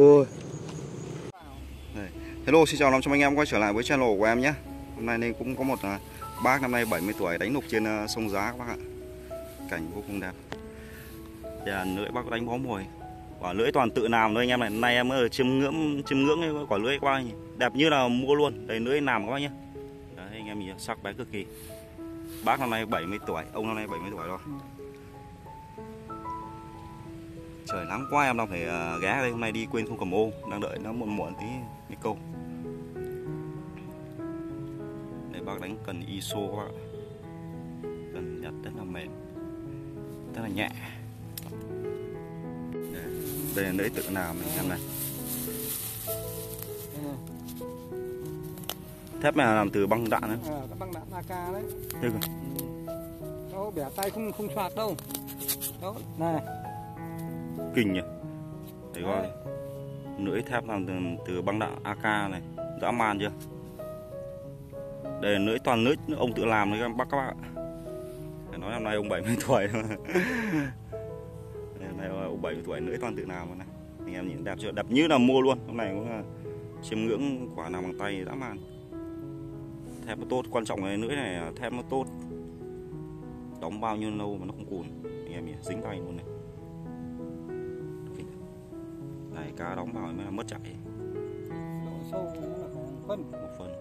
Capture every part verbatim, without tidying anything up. Ôi. Hello, xin chào năm trăm anh em quay trở lại với channel của em nhé. Hôm nay nên cũng có một bác năm nay bảy mươi tuổi đánh nục trên sông Giá các bác ạ. Cảnh vô cùng đẹp. Và lưỡi bác đánh bó mồi. Quả lưỡi toàn tự làm thôi anh em này. Nay em ở chiêm ngưỡng chiêm ngưỡng quả lưỡi qua nhỉ. Đẹp như là mua luôn. Đây lưỡi làm các bác nhé. Đấy anh em nhìn sắc bé cực kỳ. Bác năm nay bảy mươi tuổi, ông năm nay bảy mươi tuổi rồi. Trời nắng quá em đang phải ghé đây, hôm nay đi quên không cầm ô, đang đợi nó muộn muộn tí đi câu. Đây bác đánh cần i ét ô các bác ạ. Cần nhặt rất là mềm, rất là nhẹ. Đây, đây là lưỡi tự làm mình xem này. Thép này là làm từ băng đạn đấy. Ờ, băng đạn a ca đấy. Được rồi. Đâu bẻ tay không không xoạc đâu. Đó, này này. Kinh nhỉ. Đấy coi. Lưỡi thép làm từ, từ băng đạn a ca này, dã man chưa? Đây là lưỡi toàn lưỡi ông tự làm đấy các bác các bác ạ. Nói năm nay ông bảy mươi tuổi rồi. Đây là ông bảy mươi tuổi lưỡi toàn tự làm rồi này. Anh em nhìn đẹp chưa? Đẹp như là mua luôn. Hôm nay cũng là chiêm ngưỡng quả nào bằng tay dã man. Thép nó tốt, quan trọng là lưỡi này là thép nó tốt. Đóng bao nhiêu lâu mà nó không cùn. Anh em nhỉ, dính tay luôn này. Này cá đóng vào mới là mất chảy. Độ sâu là phải một phân. Một phân.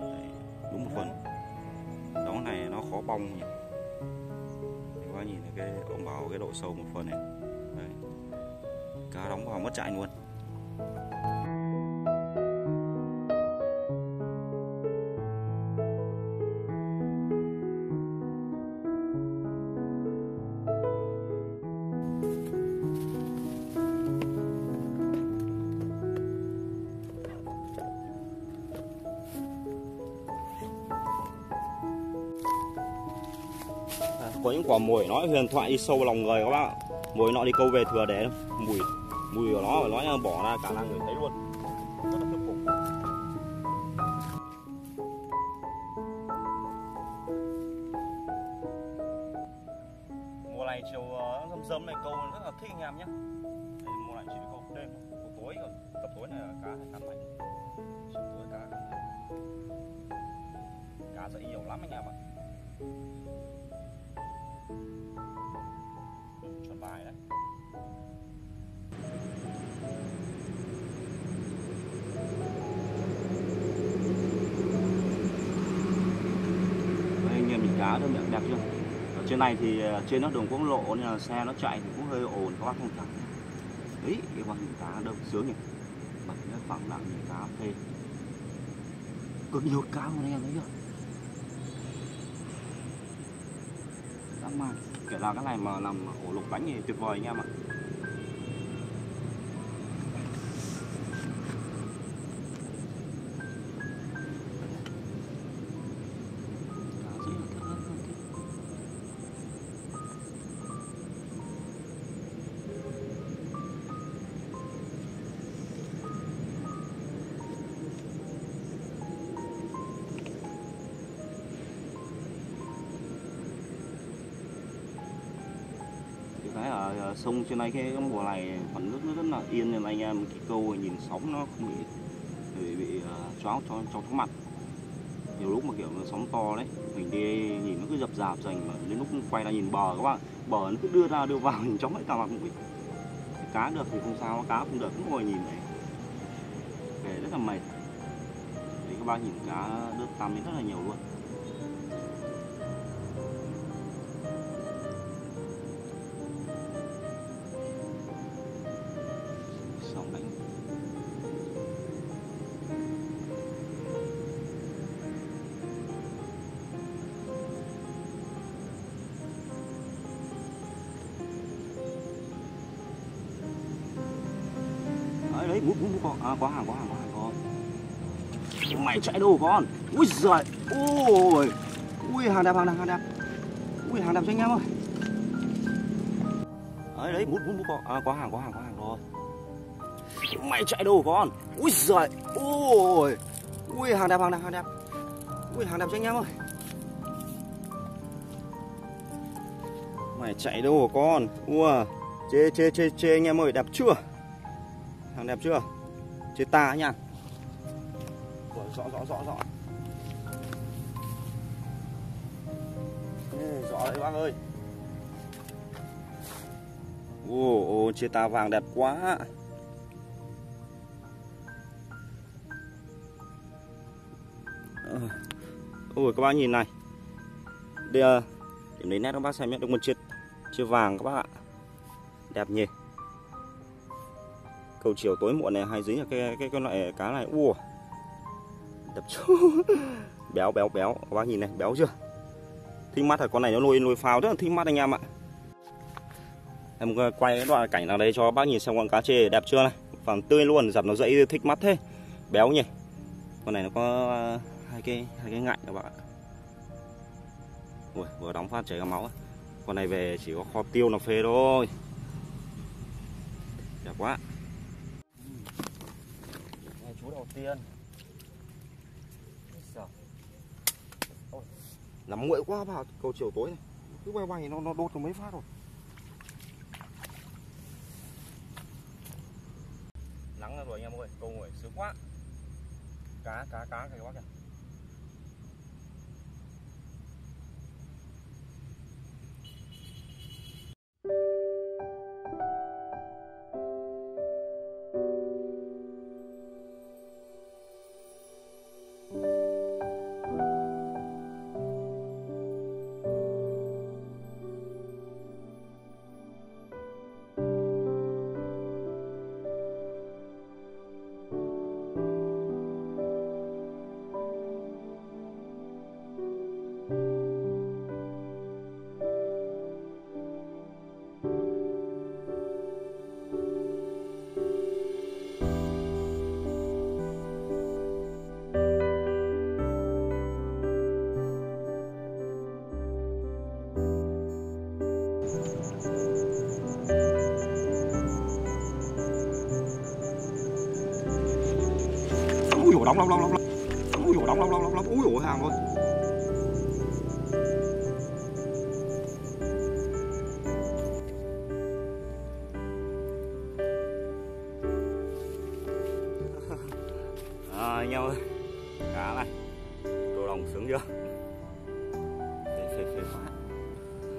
Đấy, đúng một phân. Đóng này nó khó bong nhỉ. Các bạn nhìn thấy cái ông bảo cái độ sâu một phân này. Đấy. Cá đóng vào mất chảy luôn. Có những quả mồi nó huyền thoại đi sâu lòng người các bác ạ. Mồi nó đi câu về thừa để mùi mùi của nó phải nói bỏ ra cả làng người thấy luôn. Rất là thuyết phục. Mùa này chiều râm râm này câu rất là thích anh em nhé. Mùa này chỉ đi câu đêm, câu tối rồi. Tập tối này cá này cắn mạnh. Chiều tối cá cắn mạnh. Cá sẽ nhiều lắm anh em ạ. Đấy. Đây anh em mình cá nó đẹp chưa? Ở trên này thì trên nó đường quốc lộ nên là xe nó chạy thì cũng hơi ồn các bác thông cảm. Đấy, cái con cá đông sướng nhỉ. Bật nó phẳng lặng nhìn cá phê. Cực nhiều cá luôn anh em thấy chưa? Dã man. Kể là cái này mà làm ổ lục bánh thì tuyệt vời anh em ạ. Ở sông trên này cái mùa này còn nước nó rất là yên nên anh em cái câu nhìn sóng nó không bị bị, bị choáng cho cho thóc mặt. Nhiều lúc mà kiểu nó sóng to đấy, mình đi nhìn nó cứ dập dạp dành mà đến lúc quay ra nhìn bờ các bạn, bờ nó cứ đưa ra đưa vào nhìn chóng lại cả mặt mũi. Cá được thì không sao, cá không được cứ ngồi nhìn này. Về rất là mệt. Đấy các bạn nhìn cá đớp tăm rất là nhiều luôn. Đấy, mũ, mũ, mũ, có, à, có hàng, có hàng, có hàng, có hàng. Mày chạy đâu con? Úi giời, ôi. Ui, hàng đẹp, hàng đẹp, hàng đẹp. Ui, hàng đẹp cho anh em ơi. Đấy, đấy, mũ, mũ, mũ, có, à, có hàng, có hàng, có hàng rồi. Mày chạy đâu con? Úi giời, ôi. Ui, hàng đẹp, hàng đẹp, hàng đẹp. Ui, hàng đẹp cho anh em ơi. Mày chạy đâu con? Ua, chê, chê, chê, chê anh em ơi, đẹp chưa? hàng đẹp chưa? Chế ta nha. Rõ rõ rõ rõ. Ê, rõ đấy bác ơi. Ồ, oh, chế ta vàng đẹp quá. Ôi các bác nhìn này. Đây điểm đến nét các bác xem nhận được một chiếc chiếc vàng các bác ạ. Đẹp nhỉ. Cầu chiều tối muộn này hay dính là cái cái cái loại cá này. Ủa. Đẹp chứ. Béo béo béo, các bác nhìn này, béo chưa? Thích mắt thật, con này nó nuôi nuôi phao rất là thích mắt anh em ạ. Em quay cái đoạn cảnh nào đây cho bác nhìn xem con cá trê đẹp chưa này. Vàng tươi luôn, dập nó dậy thích mắt thế. Béo nhỉ. Con này nó có hai cái hai cái ngạnh các bạn. Ui, vừa đóng phát chảy ra máu. Con này về chỉ có kho tiêu là phê thôi. Đẹp quá. Đây, chú đầu tiên. Nằm nguội quá vào cầu chiều tối này. Cứ bay bay nó nó đốt được mấy phát rồi. Nắng rồi anh em ơi, câu nguội sướng quá. Cá cá cá kìa các bác kìa. Đóng đóng đóng đóng ui ổ đóng đóng đóng đóng ui ổ hàng luôn. À, anh em ơi, cá này tô đồng sướng chưa? Phê phê phê quá.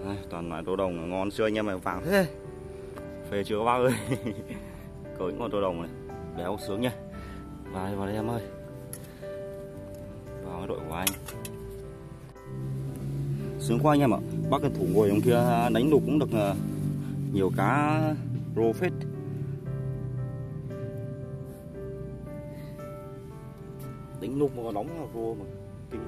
Đây, toàn loại tô đồng ngon chưa anh em ơi, vàng thế. Phê chưa các bác ơi. Cởi con tô đồng này, béo sướng nhá. Vào, vào đây em ơi. Vào cái đội của anh. Sướng quá anh em ạ. Bác cái thủ ngồi trong kia đánh đục cũng được nhiều cá rô phết. Đánh đục mà đóng là rô mà. Kinh.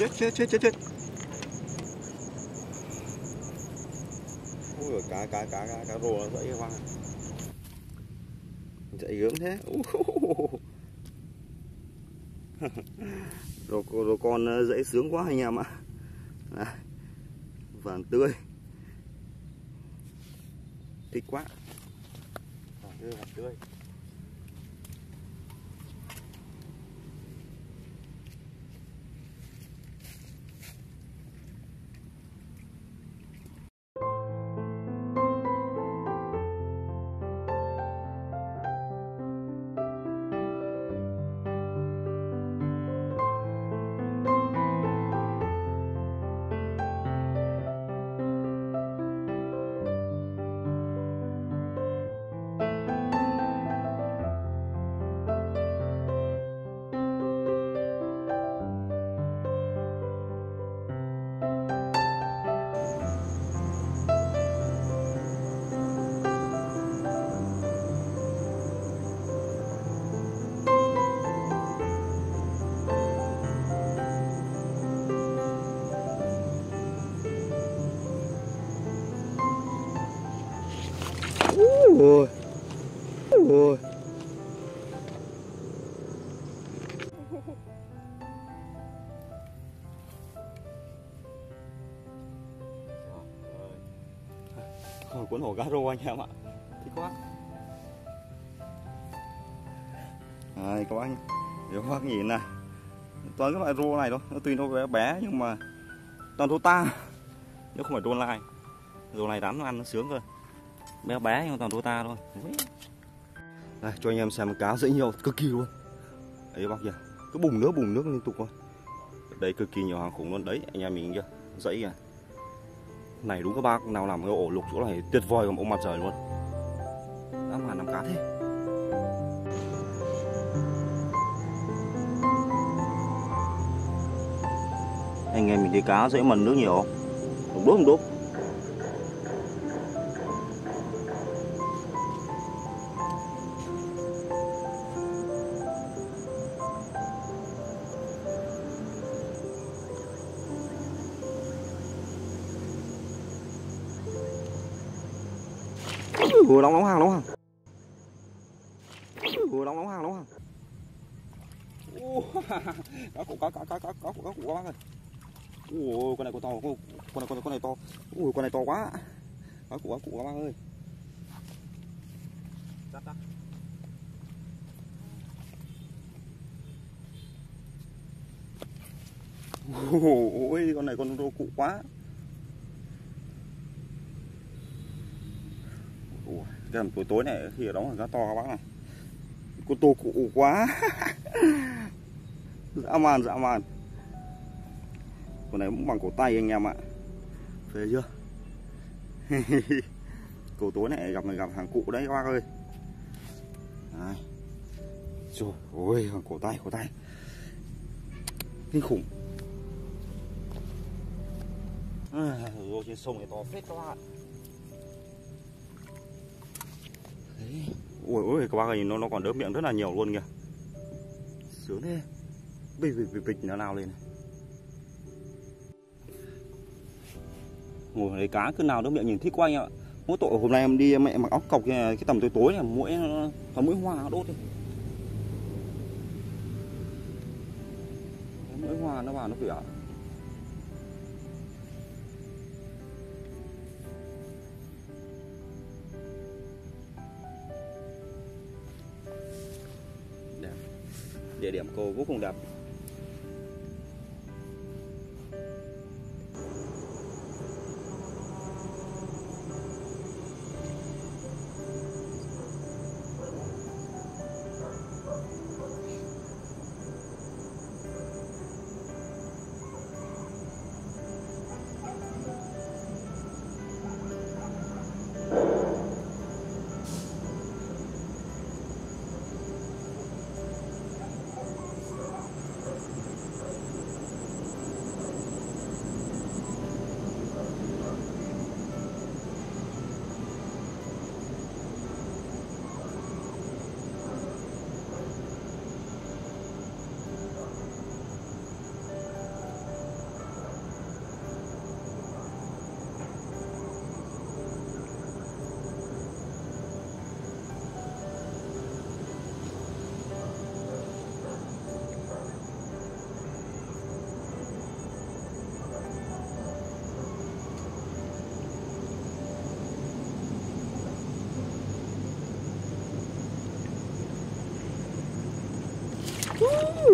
Chết chết chết chết chết. Ôi cá cá cá cá cá rùa nó dậy các bạn. Dậy gớm thế. Rồi rồi con dậy sướng quá anh em ạ. À, vàng tươi. Thích quá. Vàng tươi vàng tươi. Ôi. Còn cuốn hổ garo anh em ạ, thích quá. Đây các bác, các bác nhìn này, toàn các loại rô này thôi, nó tuy nó bé bé nhưng mà toàn rô ta, nếu không phải rô lai, rô này đám nó ăn nó sướng cơ, bé bé nhưng toàn rô ta thôi. Đây cho anh em xem cá dễ nhiều, cực kỳ luôn. Đấy bác kìa, cứ bùng nước bùng nước liên tục thôi. Đây cực kỳ nhiều hàng khủng luôn đấy, anh em mình chưa, dãy à. Này đúng các bác nào làm cái ổ lục chỗ này tuyệt vời còn ông mặt trời luôn. Đã mà làm cá thế. Anh em mình thấy cá dễ mần nước nhiều, không đốp không đốp. Vừa đóng đóng hàng đóng hàng, vừa đóng đóng hàng đóng hàng. Cá cụ cá cá cá cá cá cụ cá cụ các bác ơi. Ui, con này con to, con này con này con này to, ui con này to quá, cá cụ cá cụ các bác ơi. Dắt ra. Ui, con này con rô cụ quá. Cái tầm tối tối này khi đóng hàng cá to các bác này, con tô cụ quá. Dã man dã man, con này cũng bằng cổ tay anh em ạ, phê chưa. Cổ tối này gặp này gặp hàng cụ đấy các bác ơi. Đấy. Trời ơi hàng cổ tay cổ tay kinh khủng. À, rồi trên sông này to phết các bạn. Ôi ôi các bác ơi, nó nó còn đớp miệng rất là nhiều luôn kìa, sướng thế. Bịch bịch bịch nó nào lên này, ngồi lấy cá cứ nào đớp miệng nhìn thích quá anh ạ. Mỗi tội hôm nay em đi mẹ mặc óc cọc này, cái tầm tối tối này mũi có mũi hoa nó đốt đi, mũi hoa nó vào nó vỉa. Địa điểm cô vô cùng đẹp.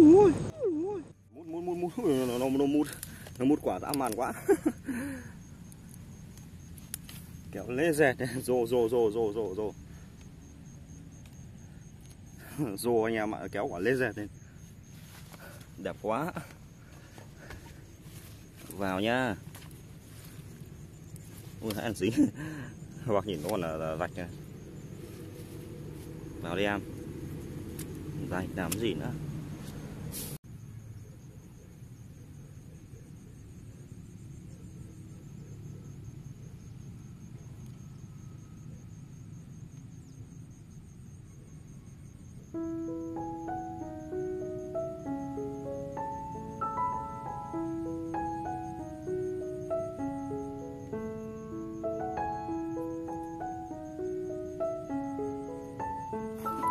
Mút mút mút mút nó nó nó mút nó mút quả dã man quá. Kéo lê dẹt rồ rồ rồ rồ rồ rồ rồ anh em ạ, kéo quả lê dẹt lên đẹp quá. Vào nha. Ui hãy ăn dính. Hoặc nhìn nó còn là vạch này. Vào đi em, dài làm gì nữa.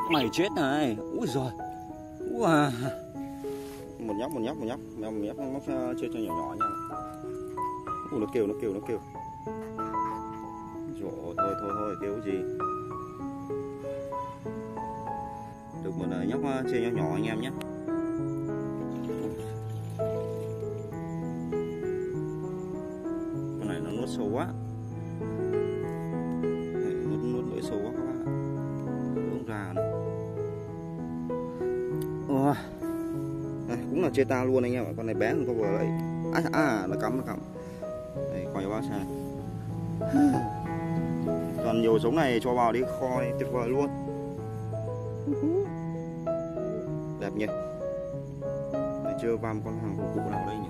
Mày chết này. Úi giời. Wow. Một nhóc, một nhóc, một nhóc. Mèo một nhóc nó chơi cho nhỏ nhỏ nha. Ủa nó kêu, nó kêu, nó kêu. Rồi thôi thôi thôi, kêu gì. Được một nhóc chơi nhỏ nhỏ anh em nhé. Con này nó nuốt sâu quá. Nuốt nuốt lưỡi sâu quá các bạn. Uống ra này. Ủa. Đây, cũng là chê ta luôn anh em ạ, con này bé hơn con vừa đấy. À, à nó cắm nó cắm. Đây coi bao xa. Còn nhiều giống này cho vào đi kho này, tuyệt vời luôn. Đẹp nhỉ. Để chưa vam con hàng của cụ nào đây nhỉ.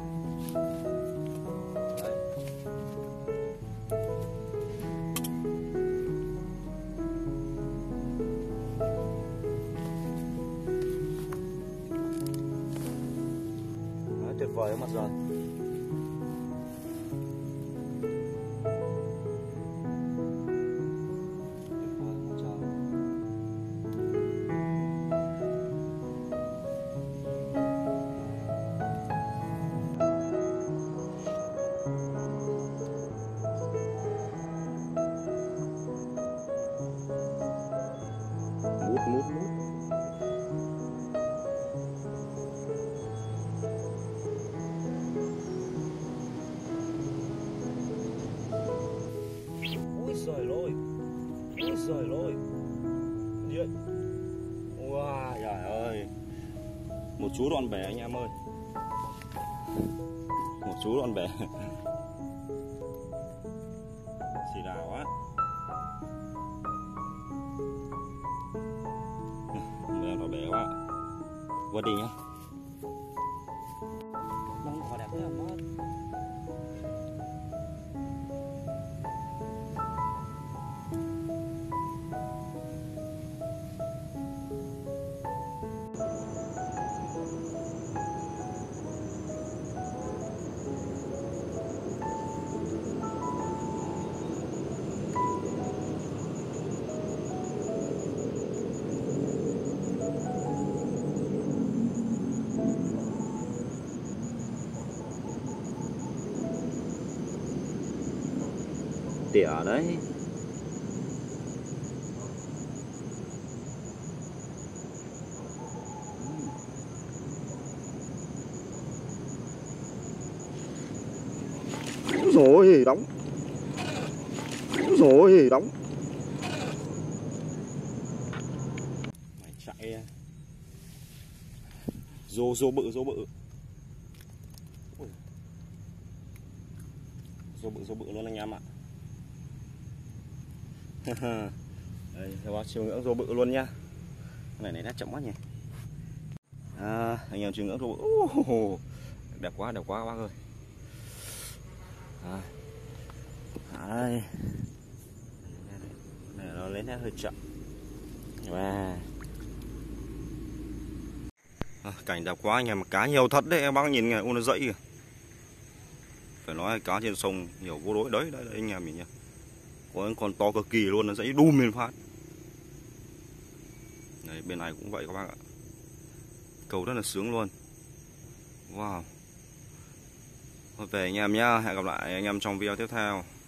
Tuyệt vời ở mặt rồi. Mút mút mút. Rồi lôi, rồi lôi, điện, wow, trời ơi, một chú đòn bẻ anh em ơi, một chú đòn bẻ, xì đào quá, mèo nó bẻ quá, vớt đi nhá, mông cỏ đẹp lắm mất. Tỉa đấy. Rồi đóng. Rồi đóng. Mày chạy. Rô rô bự rô bự. Rô bự rô bự luôn anh em ạ. Đây, theo bác chiều ngưỡng rô bự luôn nha. Con này này đã chậm quá nhỉ. À, anh em chiều ngưỡng rô bự. Oh, đẹp quá, đẹp quá các bác ơi. À, đây. Này nó lấy nó hơi chậm. Wow. À, cảnh đẹp quá anh em, cá nhiều thật đấy, em bác nhìn này, ô nó dẫy kìa. Phải nói cá trên sông nhiều vô đối đấy, đấy, đấy anh em mình nha. Còn to cực kỳ luôn, nó dãy đùm lên phát. Đấy, bên này cũng vậy các bác ạ. Câu rất là sướng luôn. Wow. Về anh em nhá, hẹn gặp lại anh em trong video tiếp theo.